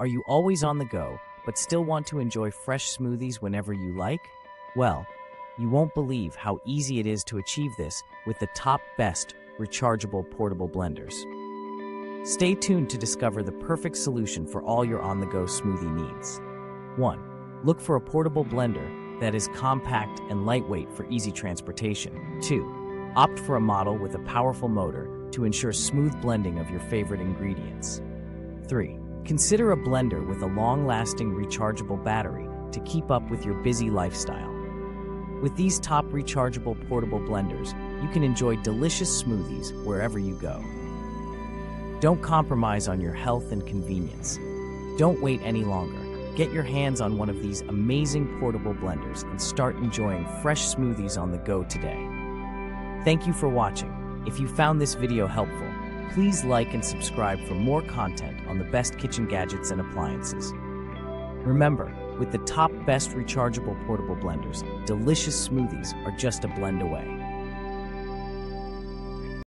Are you always on the go, but still want to enjoy fresh smoothies whenever you like? Well, you won't believe how easy it is to achieve this with the top best rechargeable portable blenders. Stay tuned to discover the perfect solution for all your on-the-go smoothie needs. 1. Look for a portable blender that is compact and lightweight for easy transportation. 2. Opt for a model with a powerful motor to ensure smooth blending of your favorite ingredients. 3. Consider a blender with a long-lasting rechargeable battery to keep up with your busy lifestyle. With these top rechargeable portable blenders, you can enjoy delicious smoothies wherever you go. Don't compromise on your health and convenience. Don't wait any longer. Get your hands on one of these amazing portable blenders and start enjoying fresh smoothies on the go today. Thank you for watching. If you found this video helpful, please like and subscribe for more content on the best kitchen gadgets and appliances. Remember, with the top best rechargeable portable blenders, delicious smoothies are just a blend away.